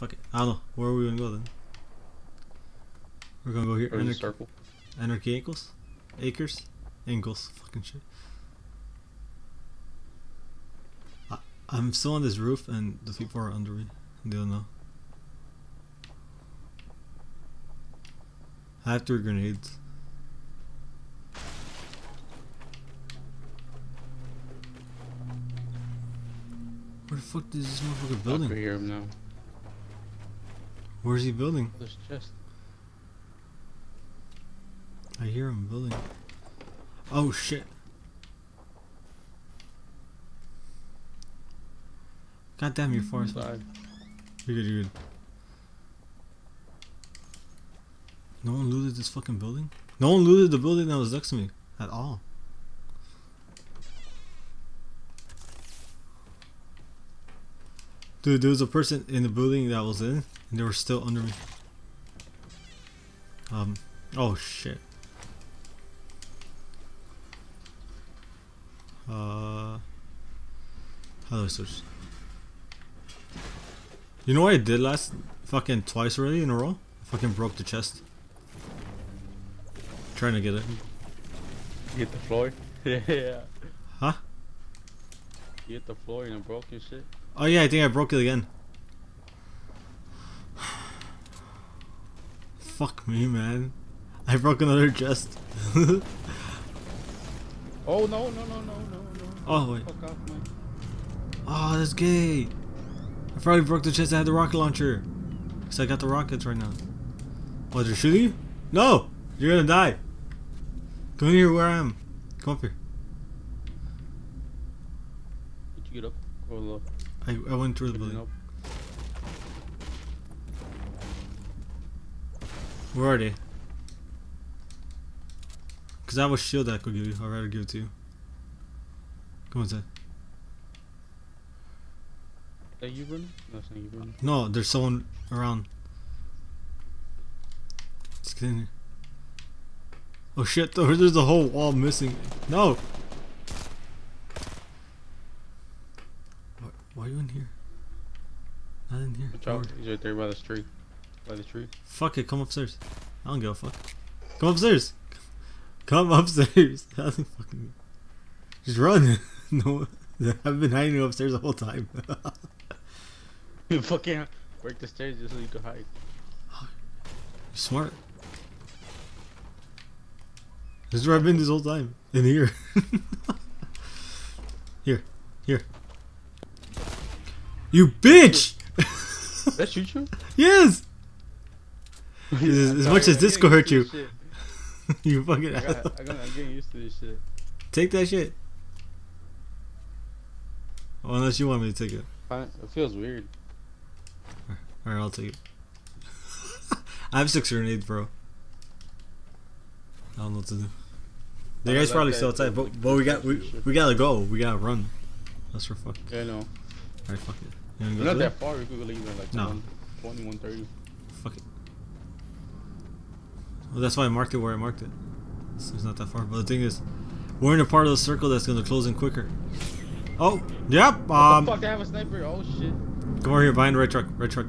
Fuck it. I don't know. Where are we gonna go then? We're gonna go here. There's a circle. Anarchy ankles? Acres? Angles. Fucking shit. I'm still on this roof and the people are under me. They don't know. I have 3 grenades. Where the fuck is this motherfucker building? I can hear him now. Where's he building? There's chest. I hear him building. Oh shit. God damn, you're far side. You're good, you're good. No one looted this fucking building? No one looted the building that was next to me at all. Dude, there was a person in the building that I was in and they were still under me. Oh shit. How do I switch? You know what I did last fucking twice already in a row? I fucking broke the chest. I'm trying to get it. Get the floor? Yeah. Huh? You hit the floor and I broke your shit? Oh yeah, I think I broke it again. Fuck me, man. I broke another chest. Oh no. Oh wait. Fuck off, man. Oh, that's gay. I probably broke the chest. I had the rocket launcher. Cause I got the rockets right now. Oh, they're shooting you? No! You're gonna die. Come here where I am. Come up here. Did you get up? Or low? I went through the building. Where are they? Cause I have a shield that I could give you. I'd rather give it to you. Come on, Zed. That you running? No, it's not you running. No, there's someone around. Just kidding. Oh shit, there's a whole wall missing. No! Why are you in here? Not in here. He's right there by the tree. By the tree. Fuck it, come upstairs. I don't give a fuck. Come upstairs! Come upstairs! That doesn't fucking... Just run! No, I've been hiding upstairs the whole time. You fucking break the stairs just so you can hide. You're smart. This is where I've been this whole time. In here. Here. You bitch! Did that shoot you? Yes! As much as this could hurt you. You fucking asshole. I'm getting used to this shit. Take that shit. Well, unless you want me to take it. It feels weird. Alright, I'll take it. I have 6 grenades, bro. I don't know what to do. The guy's probably still outside, but we gotta go. We gotta run. That's for fuck. Yeah, I know. Alright, fuck it. You're not that far. We could leave at like 120, 130. Fuck it. Well, that's why I marked it where I marked it. So it's not that far. But the thing is, we're in a part of the circle that's gonna close in quicker. Oh, yep. What the fuck? I have a sniper. Oh shit. Come over here, behind the red truck. Red truck.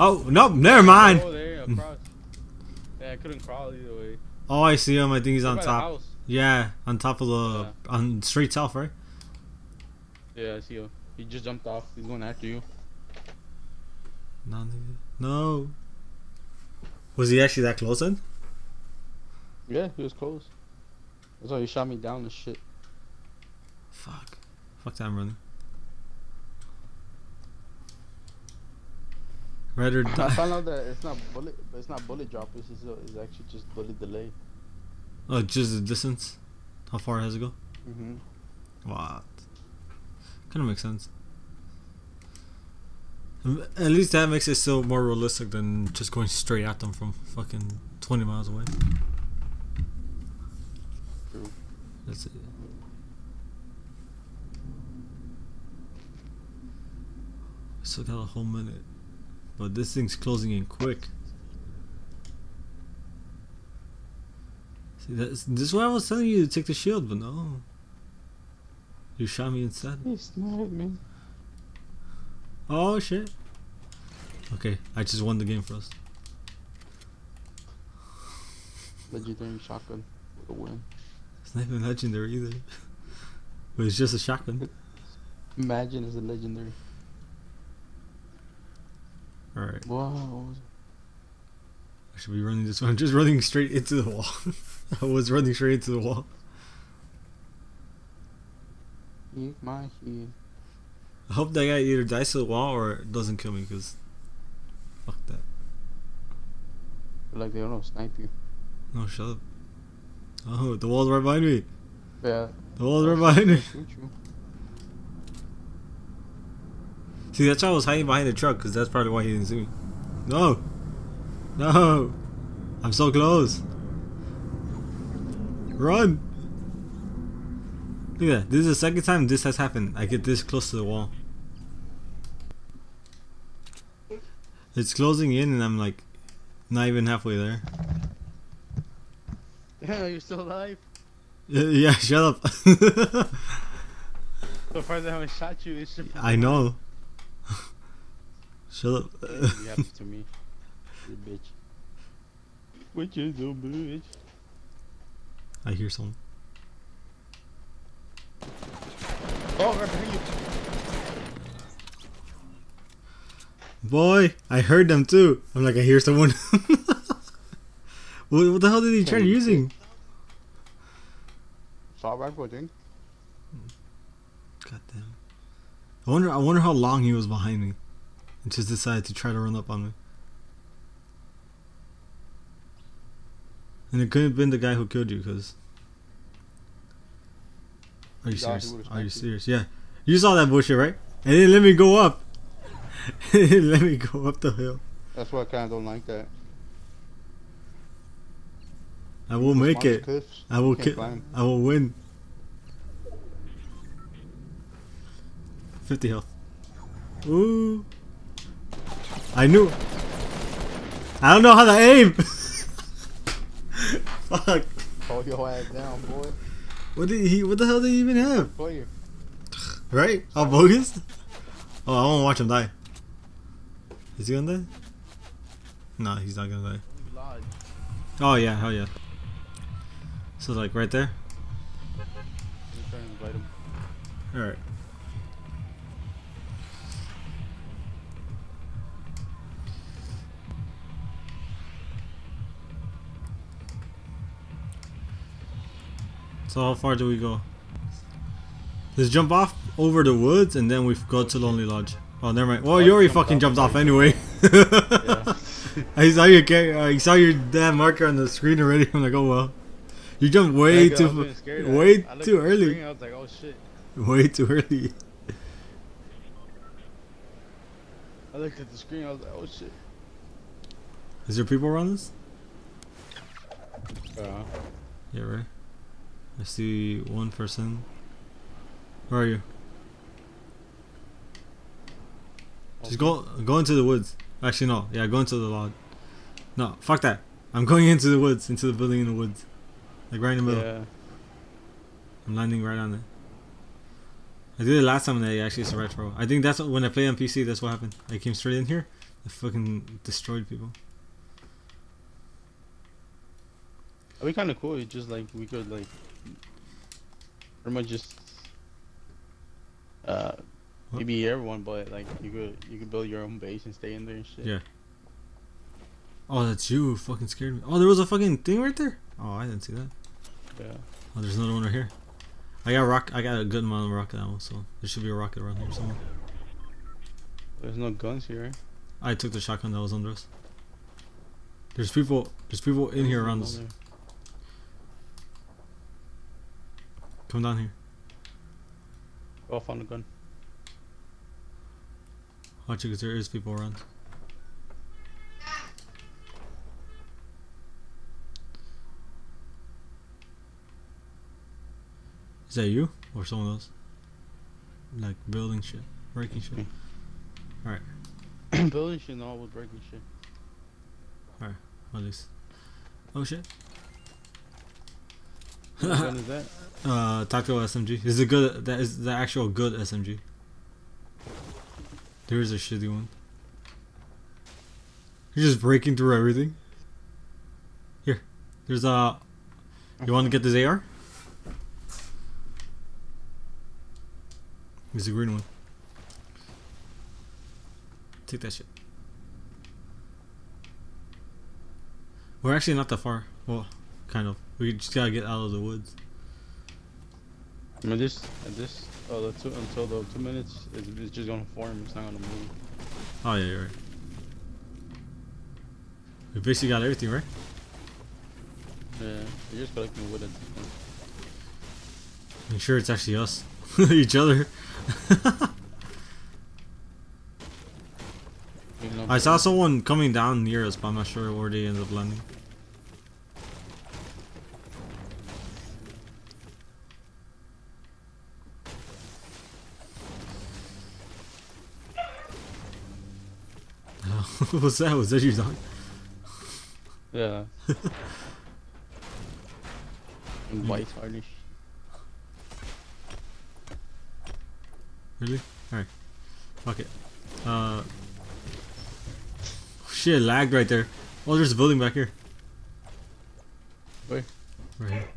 Oh no, never mind. Oh, there, across. Yeah, I couldn't crawl either way. Oh, I see him. I think he's on top. Yeah, on top of the on straight south, right? Yeah, I see him. He just jumped off. He's going after you. No. Was he actually that close then? Yeah, he was close. That's why he shot me down and shit. Fuck. Fuck that, I'm running. Rather die. I found out that it's not bullet drop, it's actually just bullet delay. Oh, just the distance? How far has it go? Mm-hmm. What? Kinda makes sense. At least that makes it still more realistic than just going straight at them from fucking 20 miles away. True. That's it. Still got a whole minute. But this thing's closing in quick. See, this is why I was telling you to take the shield, but no. You shot me instead. You sniped me. Oh shit. Okay, I just won the game first. Legendary shotgun with a win. It's not even legendary either. But it's just a shotgun. Imagine it's a legendary. Alright. Whoa. I should be running this one. I'm just running straight into the wall. I was running straight into the wall. Eat my head. I hope that guy either dies to the wall or doesn't kill me, because fuck that. Like they don't snipe you. No, shut up. Oh, the wall's right behind me. Yeah. The wall's right behind me. See, that's why I was hiding behind the truck, because that's probably why he didn't see me. No! No! I'm so close! Run! Look at that. This is the second time this has happened. I get this close to the wall. It's closing in and I'm like not even halfway there. Yeah, you're still alive? Yeah, shut up. So far they haven't shot you. It's I know. Shut up. You have to me. You bitch. What you do, bitch? I hear someone. Oh, right behind you. Boy, I heard them too. I'm like, I hear someone. What the hell did he try using? Saw rifle, dude. God damn. I wonder how long he was behind me, and just decided to try to run up on me. And it couldn't have been the guy who killed you, because. Are you serious? Are you serious? Yeah. You saw that bullshit, right? And it didn't let me go up. It didn't let me go up the hill. That's why I kind of don't like that. I will make it. I will kill. I will win. 50 health. Ooh. I knew. I don't know how to aim. Fuck. Hold your ass down, boy. What did he? What the hell did he even have? Right? How bogus? Oh, I want to watch him die. Is he gonna die? No, he's not gonna die. Oh yeah, hell yeah. So like right there. All right. So how far do we go? Let's jump off over the woods and then we go to Lonely Lodge. Oh, never mind. Well, you already fucking jumped off anyway. Yeah. I saw your damn marker on the screen already. I'm like, oh well. You jumped way too early. I was like, oh shit. Way too early. I looked at the screen. I was like, oh shit. Is there people around us? Yeah, right. I see one person. Where are you? Just go into the woods. Actually no, yeah, go into the lodge. No, fuck that. I'm going into the woods, into the building in the woods. Like right in the middle. Yeah. I'm landing right on it. I did it last time and I actually survived for a while. I think that's what, when I played on PC, that's what happened. I came straight in here, I fucking destroyed people. It'd be kinda cool, it's just like we could like pretty much just maybe everyone, but like you could build your own base and stay in there and shit. Yeah. Oh, that's you who fucking scared me. Oh, there was a fucking thing right there. Oh, I didn't see that. Yeah. Oh, there's another one right here. I got a good amount of rocket ammo, so there should be a rocket around here somewhere. There's no guns here. Right? I took the shotgun that was under us. There's people in here around us. There. Come down here. Oh, I found a gun. Watch it, because there is people around. Is that you? Or someone else? Like building shit. Breaking shit. Alright. Building shit, no, we're breaking shit. Alright, at least. Oh shit. What gun is that? Taco SMG. That is the actual good SMG. There's a shitty one. You're just breaking through everything. Here. There's a... You want to get this AR? There's the green one. Take that shit. We're actually not that far. Well, kind of. We just gotta get out of the woods. This until the 2 minutes, it's just gonna form. It's not gonna move. Oh yeah, you're right. We basically got everything, right? Yeah, you're just collecting wood at this point. I'm sure it's actually us, each other. I saw someone coming down near us, but I'm not sure where they ended up landing. What's that? Was that your dog? Yeah. White harnish. Really? Alright. Fuck it. Shit, lagged right there. Oh, there's a building back here. Where? Right here.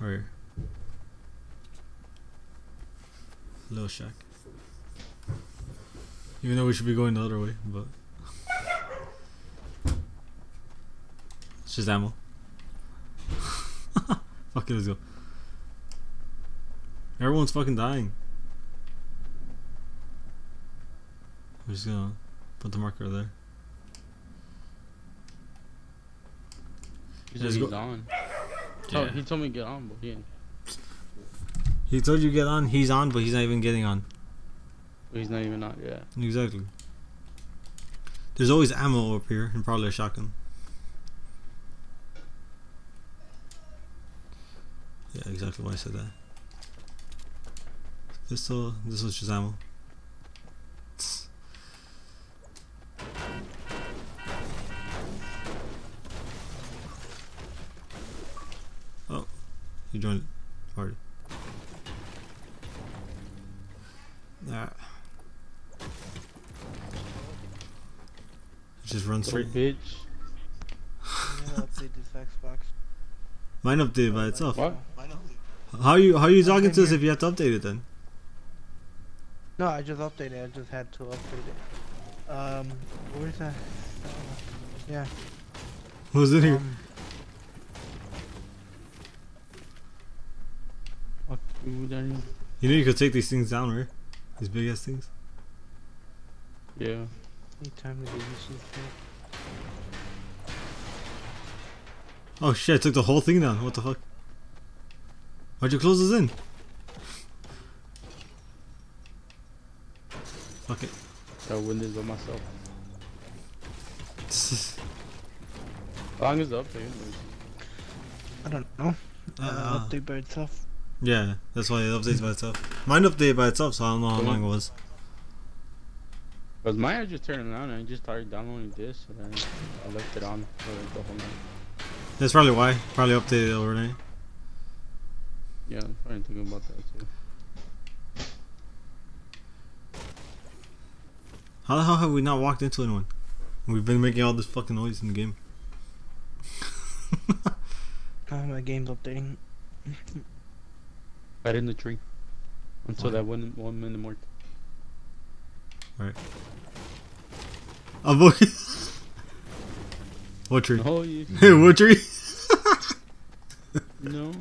Right here. Little shack. Even though we should be going the other way, but... It's just ammo. Fuck it, let's go. Everyone's fucking dying. We're just gonna put the marker there. He said he's on. Yeah. Oh, he told me to get on, but he didn't. He told you to get on, he's on, but he's not even getting on. He's not even on, yeah. Exactly. There's always ammo up here, and probably a shotgun. Yeah, exactly why I said that. This was just ammo. You joined the party. Just run straight. Bitch. Mine updated by itself. What? How are you talking to us if you have to update it then? No, I just updated it. I just had to update it. Where's that? Yeah. What was in here? You know you could take these things down, right? These big ass things. Yeah. Anytime they do this. Oh shit! I took the whole thing down. What the fuck? Why'd you close this in? Fuck it. I win this by myself. How long is the update? I don't know. Update by itself. Yeah, that's why it updates by itself. Mine updated by itself, so I don't know how long it was. Because mine I just turned it on and I just started downloading this, and then I left it on for like the whole night. That's probably why. Probably updated it overnight. Yeah, I'm probably thinking about that too. How the hell have we not walked into anyone? We've been making all this fucking noise in the game. My game's updating. Right in the tree. Until that one minute mark. Alright. I'm okay. What tree? Oh, yeah. Hey, what tree? No.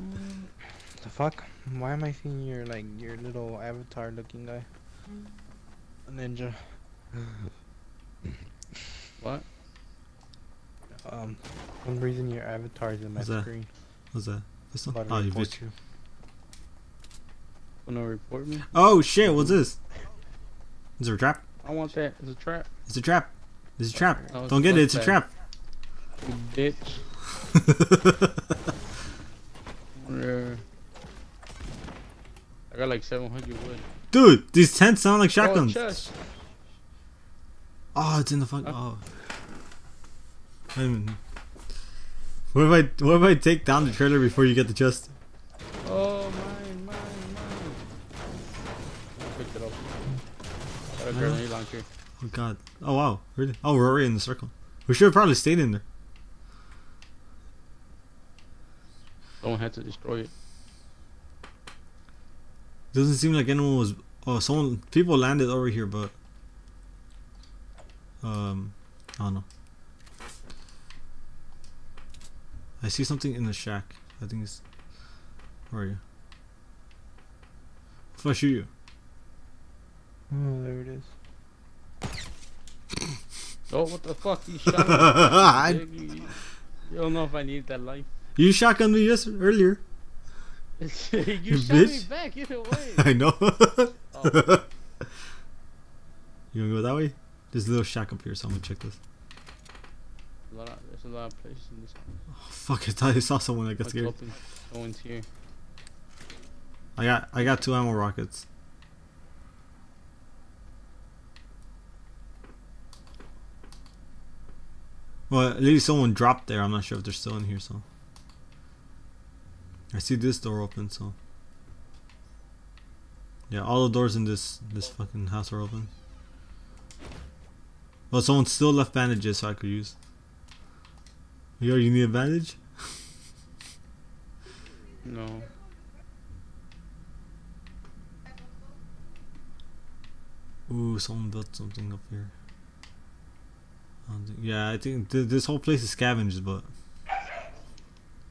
The fuck? Why am I seeing your, like, your little avatar looking guy? A ninja. What? For some reason your avatar's in my screen. What's that? This one? Oh, you bitch. Wanna report me? Oh shit, what's this? Is there a trap? I want that. It's a trap. It's a trap. It's a trap. Oh, don't get it, it's a trap. You bitch. I got like 700 wood. Dude, these tents sound like shotguns. Oh, it's in the fuck. Oh. I mean, what if I take down the trailer before you get the chest? Oh my. Got a grenade launcher. Oh god. Oh wow. Really? Oh, we're already in the circle. We should have probably stayed in there. Someone had to destroy it. Doesn't seem like anyone was. Oh, someone. People landed over here, but. I don't know. I see something in the shack. I think it's. Where are you? If I shoot you. Oh, there it is. Oh, what the fuck? You shot me. You don't know if I needed that life. You shotgunned me earlier. You shot me back either way. I know. Oh. You wanna go that way? There's a little shack up here, so I'm gonna check this. There's a lot of places in this house. Oh fuck! I thought I saw someone that got scared. Someone's here. I got 2 ammo rockets. Well, at least someone dropped there. I'm not sure if they're still in here, so. I see this door open, so. Yeah, all the doors in this fucking house are open. Well, someone still left bandages, so I could use. Yo, you need a bandage? No. Ooh, someone built something up here. Yeah, I think this whole place is scavenged, but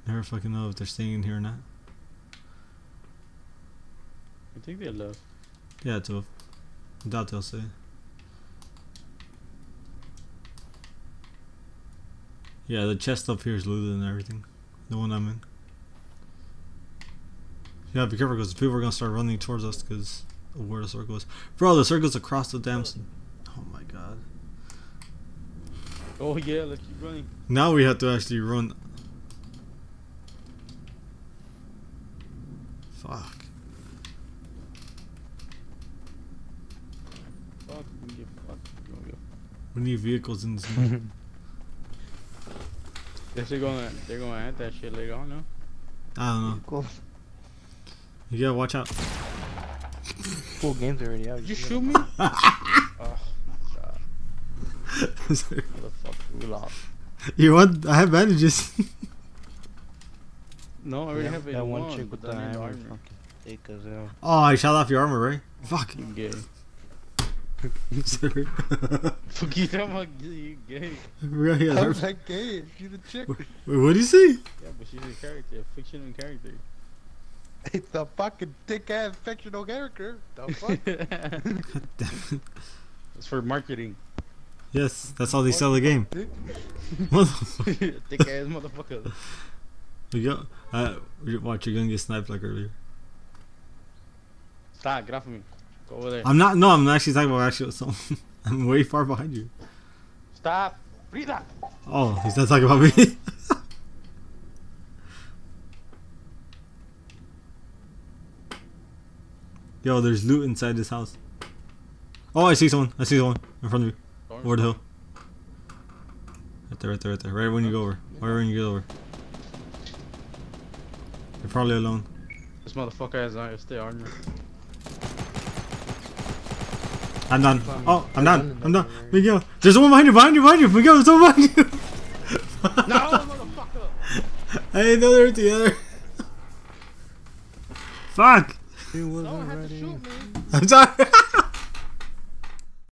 never fucking know if they're staying in here or not. I think they left. Yeah, 12. I doubt they'll stay. Yeah, the chest up here is looted and everything. The one I'm in. Yeah, be careful because people are gonna start running towards us because of where the circle is. Bro, the circle's across the damn. Oh my god. Oh yeah, let's keep running. Now we have to actually run. Fuck. Fuck, we need vehicles in this game. They're gonna add that shit later on, no? I don't know. Cool. You gotta watch out. Full game's already out. Did you shoot me? Sorry. You want? I have bandages. No, I already have that one chick with the armor. Oh, I shot off your armor, right? Fuck. You gay. Sorry. Fuck you, you gay. I'm not gay. She's a chick. Wait, what do you say? Yeah, but she's a character, a fictional character. It's a fucking dick-ass fictional character. The fuck? God damn it. It's for marketing. Yes, that's how they sell the game. Motherfucker. Thick ass motherfucker. You go. Watch, you're gonna get sniped like earlier. Stop, get off of me. Go over there. I'm not, no, I'm actually talking about actually someone. I'm way far behind you. Stop. Breathe out. Oh, he's not talking about me. Yo, there's loot inside this house. Oh, I see someone. I see someone in front of you. Over the hill. Right there, right there, right there. Right when you go over. Right when you get over. You're probably alone. This motherfucker has armor. I'm done. Oh, I'm done. I'm done. Miguel. There's someone behind you, behind you, behind you. Miguel, there's someone behind you. No, motherfucker. I didn't know they were together. Fuck. Someone had to shoot me. I'm sorry.